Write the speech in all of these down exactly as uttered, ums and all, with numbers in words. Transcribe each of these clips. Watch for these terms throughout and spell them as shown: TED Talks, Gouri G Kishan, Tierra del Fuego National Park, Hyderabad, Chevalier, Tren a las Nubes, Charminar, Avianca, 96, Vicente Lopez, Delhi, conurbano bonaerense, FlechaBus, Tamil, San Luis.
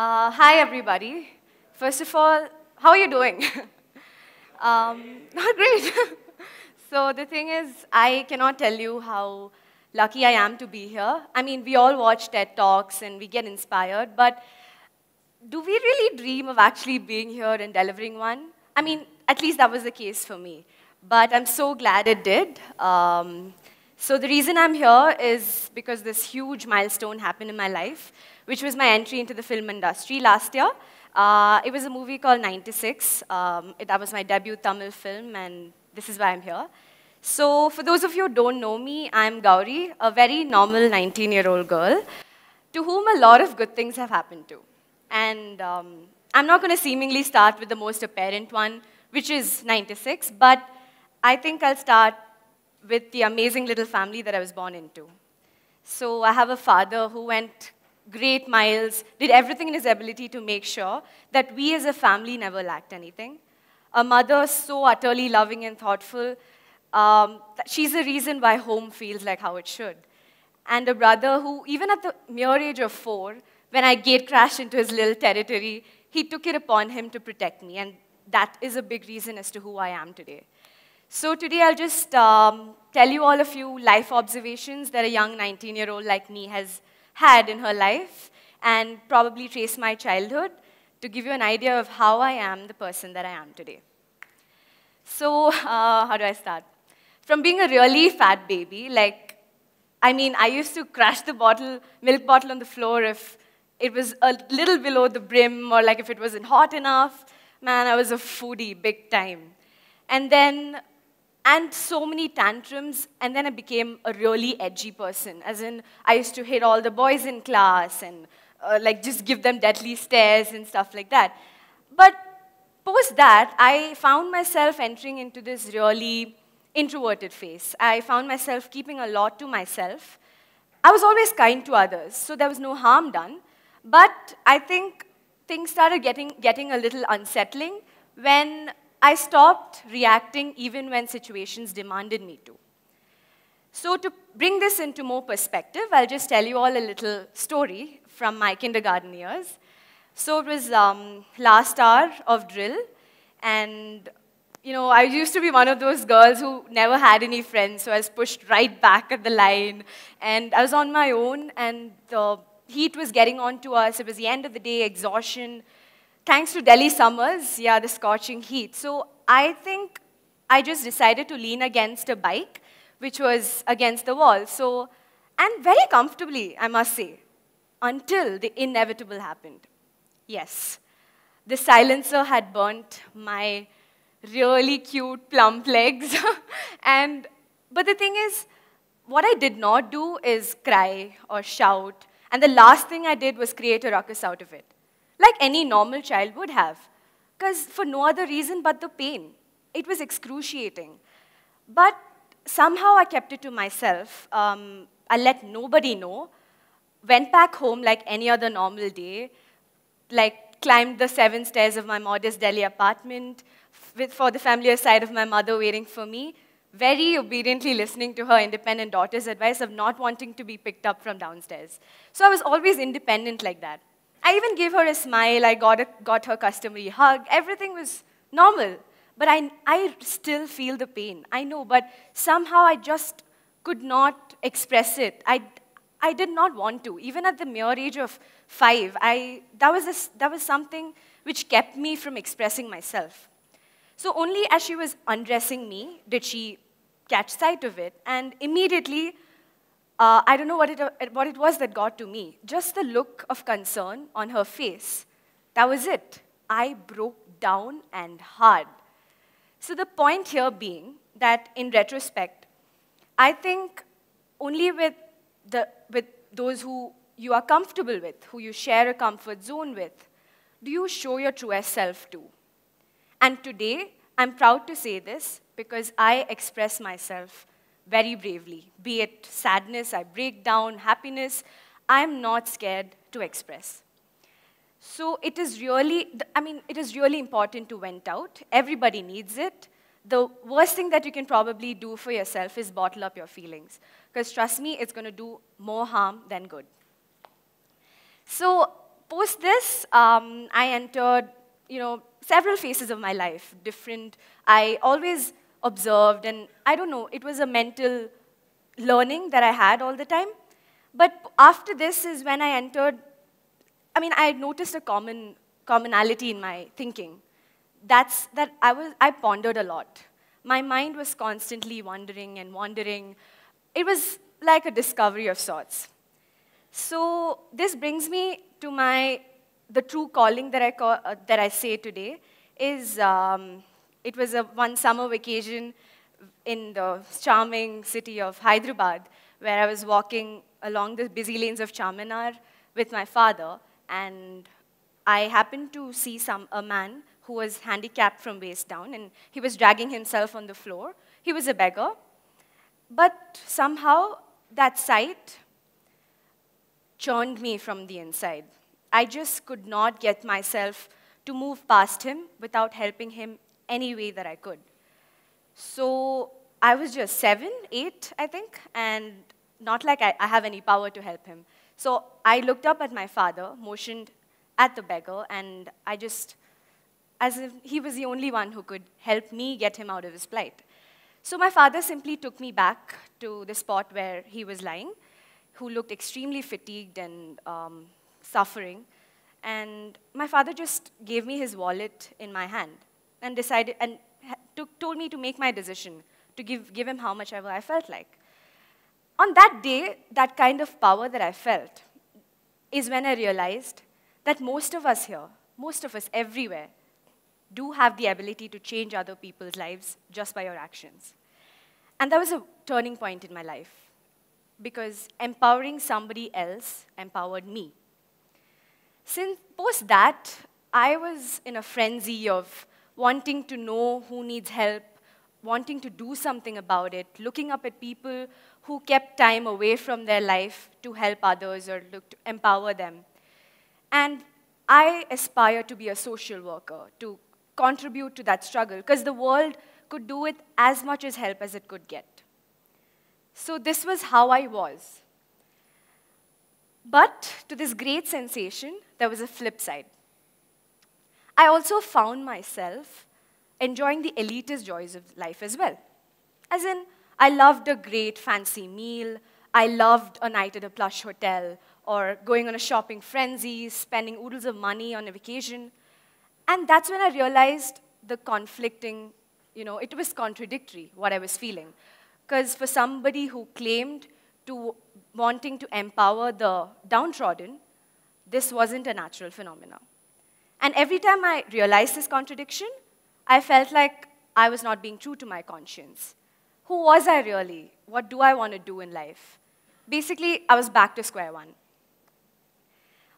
Uh, hi, everybody. First of all, how are you doing? um, not great. So the thing is, I cannot tell you how lucky I am to be here. I mean, we all watch TED Talks and we get inspired, but do we really dream of actually being here and delivering one? I mean, at least that was the case for me. But I'm so glad it did. Um, so the reason I'm here is because this huge milestone happened in my life, which was my entry into the film industry last year. Uh, it was a movie called ninety-six. Um, it, that was my debut Tamil film, and this is why I'm here. So for those of you who don't know me, I'm Gouri, a very normal nineteen-year-old girl to whom a lot of good things have happened to. And um, I'm not going to seemingly start with the most apparent one, which is ninety-six, but I think I'll start with the amazing little family that I was born into. So I have a father who went great miles, did everything in his ability to make sure that we as a family never lacked anything. A mother so utterly loving and thoughtful, um, that she's the reason why home feels like how it should. And a brother who, even at the mere age of four, when I gate-crashed into his little territory, he took it upon him to protect me, and that is a big reason as to who I am today. So today I'll just um, tell you all a few life observations that a young nineteen-year-old like me has had in her life, and probably trace my childhood to give you an idea of how I am the person that I am today. So uh, how do I start? From being a really fat baby, like, I mean, I used to crash the bottle, milk bottle on the floor if it was a little below the brim, or like if it wasn't hot enough. Man, I was a foodie, big time. And then, and so many tantrums, and then I became a really edgy person. As in, I used to hit all the boys in class and uh, like just give them deadly stares and stuff like that. But post that, I found myself entering into this really introverted phase. I found myself keeping a lot to myself. I was always kind to others, so there was no harm done. But I think things started getting, getting a little unsettling when I stopped reacting even when situations demanded me to. So to bring this into more perspective, I'll just tell you all a little story from my kindergarten years. So it was um, last hour of drill, and you know, I used to be one of those girls who never had any friends, so I was pushed right back at the line, and I was on my own, and the heat was getting on to us. It was the end of the day, exhaustion. Thanks to Delhi summers, yeah, the scorching heat. So I think I just decided to lean against a bike, which was against the wall. So, and very comfortably, I must say, until the inevitable happened. Yes, the silencer had burnt my really cute plump legs. and, but the thing is, what I did not do is cry or shout. And the last thing I did was create a ruckus out of it, like any normal child would have, because for no other reason but the pain. It was excruciating. But somehow I kept it to myself. Um, I let nobody know, went back home like any other normal day, like climbed the seven stairs of my modest Delhi apartment with, for the familiar side of my mother waiting for me, very obediently listening to her independent daughter's advice of not wanting to be picked up from downstairs. So I was always independent like that. I even gave her a smile, I got, a, got her customary hug, everything was normal. But I, I still feel the pain, I know, but somehow I just could not express it. I, I did not want to. Even at the mere age of five, I, that, was a, that was something which kept me from expressing myself. So only as she was undressing me did she catch sight of it, and immediately, uh, I don't know what it, what it was that got to me, just the look of concern on her face. That was it. I broke down and hard. So the point here being that in retrospect, I think only with, the, with those who you are comfortable with, who you share a comfort zone with, do you show your truest self to. And today, I'm proud to say this because I express myself very bravely. Be it sadness, I break down, happiness, I'm not scared to express. So it is really, I mean, it is really important to vent out. Everybody needs it. The worst thing that you can probably do for yourself is bottle up your feelings. Because trust me, it's going to do more harm than good. So post this, um, I entered, you know, several phases of my life, different. I always observed, and I don't know, it was a mental learning that I had all the time. But after this is when I entered, I mean, I noticed a common commonality in my thinking. That's that I was, I pondered a lot. My mind was constantly wandering and wandering. It was like a discovery of sorts. So this brings me to my, the true calling that I, call, uh, that I say today is, um, it was a one summer vacation in the charming city of Hyderabad, where I was walking along the busy lanes of Charminar with my father, and I happened to see some, a man who was handicapped from waist down, and he was dragging himself on the floor. He was a beggar, but somehow that sight churned me from the inside. I just could not get myself to move past him without helping him any way that I could. So I was just seven, eight, I think, and not like I, I have any power to help him. So I looked up at my father, motioned at the beggar, and I just, as if he was the only one who could help me get him out of his plight. So my father simply took me back to the spot where he was lying, who looked extremely fatigued and um, suffering. And my father just gave me his wallet in my hand and decided, and took, told me to make my decision, to give, give him how much ever I felt like. On that day, that kind of power that I felt is when I realized that most of us here, most of us everywhere, do have the ability to change other people's lives just by your actions. And that was a turning point in my life, because empowering somebody else empowered me. Since post that, I was in a frenzy of wanting to know who needs help, wanting to do something about it, looking up at people who kept time away from their life to help others or look to empower them. And I aspire to be a social worker, to contribute to that struggle, because the world could do with as much as help as it could get. So this was how I was. But to this great sensation, there was a flip side. I also found myself enjoying the elitist joys of life as well. As in, I loved a great fancy meal, I loved a night at a plush hotel, or going on a shopping frenzy, spending oodles of money on a vacation. And that's when I realized the conflicting, you know, it was contradictory, what I was feeling. Because for somebody who claimed to wanting to empower the downtrodden, this wasn't a natural phenomenon. And every time I realized this contradiction, I felt like I was not being true to my conscience. Who was I really? What do I want to do in life? Basically, I was back to square one.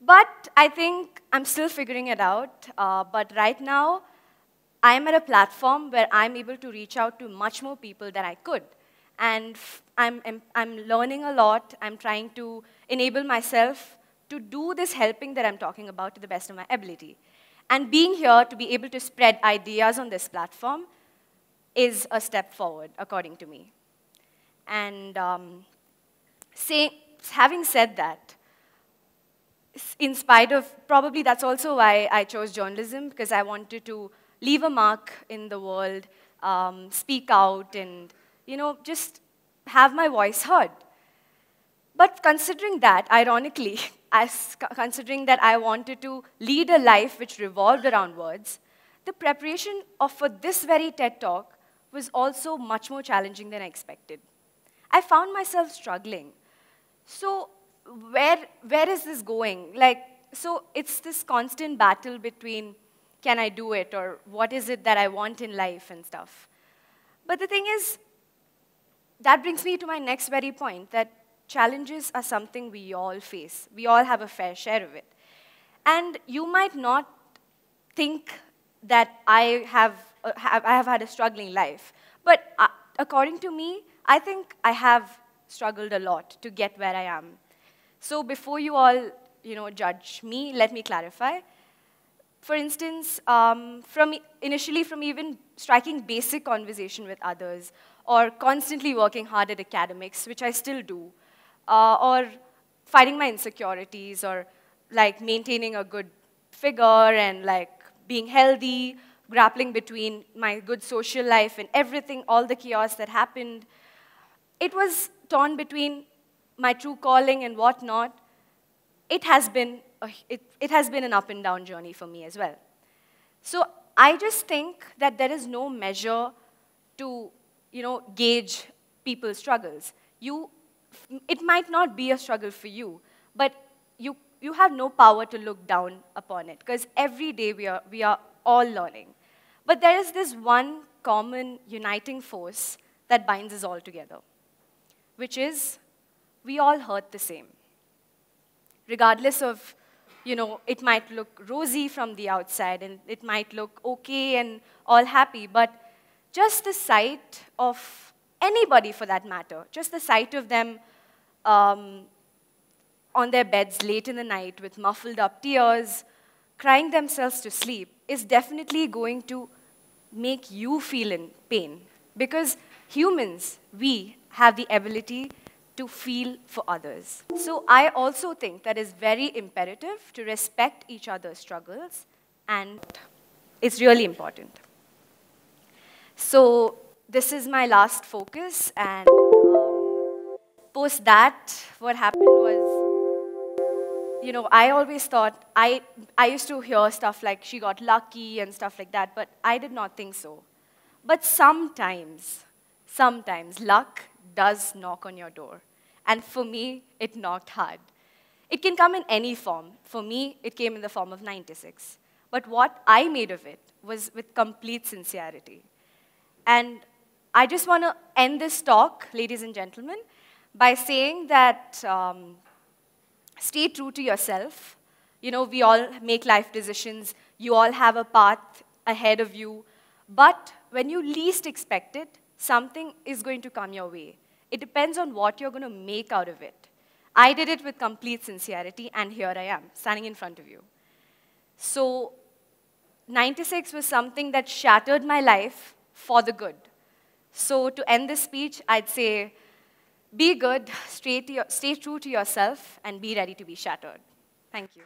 But I think I'm still figuring it out. Uh, but right now, I'm at a platform where I'm able to reach out to much more people than I could. And I'm, I'm, I'm learning a lot. I'm trying to enable myself to do this helping that I'm talking about to the best of my ability. And being here to be able to spread ideas on this platform is a step forward, according to me. And um, say, having said that, in spite of, probably that's also why I chose journalism, because I wanted to leave a mark in the world, um, speak out, and, you know, just have my voice heard. But considering that, ironically, as considering that I wanted to lead a life which revolved around words, the preparation of, for this very TED Talk was also much more challenging than I expected. I found myself struggling. So where, where is this going? Like, so it's this constant battle between can I do it, or what is it that I want in life and stuff. But the thing is, that brings me to my next very point, that challenges are something we all face. We all have a fair share of it. And you might not think that I have, uh, have, I have had a struggling life. But uh, according to me, I think I have struggled a lot to get where I am. So before you all, you know, judge me, let me clarify. For instance, um, from initially from even striking basic conversation with others, or constantly working hard at academics, which I still do, uh, or fighting my insecurities, or like maintaining a good figure and like being healthy, grappling between my good social life and everything, all the chaos that happened. It was torn between my true calling and whatnot. It has been a, it, it has been an up and down journey for me as well. So I just think that there is no measure to, you know, gauge people's struggles. You, it might not be a struggle for you, but you, you have no power to look down upon it, because every day we are, we are all learning. But there is this one common uniting force that binds us all together, which is we all hurt the same. Regardless of, you know, it might look rosy from the outside and it might look okay and all happy, but just the sight of anybody for that matter, just the sight of them um, on their beds late in the night with muffled up tears, crying themselves to sleep, is definitely going to make you feel in pain. Because humans, we have the ability to feel for others. So I also think that it's very imperative to respect each other's struggles, and it's really important. So this is my last focus, and post that, what happened was, you know, I always thought, I, I used to hear stuff like, she got lucky and stuff like that, but I did not think so. But sometimes, sometimes luck does knock on your door. And for me, it knocked hard. It can come in any form. For me, it came in the form of ninety-six. But what I made of it was with complete sincerity. And I just want to end this talk, ladies and gentlemen, by saying that um, stay true to yourself. You know, we all make life decisions. You all have a path ahead of you. But when you least expect it, something is going to come your way. It depends on what you're going to make out of it. I did it with complete sincerity, and here I am, standing in front of you. So ninety-six was something that shattered my life for the good. So to end this speech, I'd say, be good, stay, to your, stay true to yourself, and be ready to be shattered. Thank you.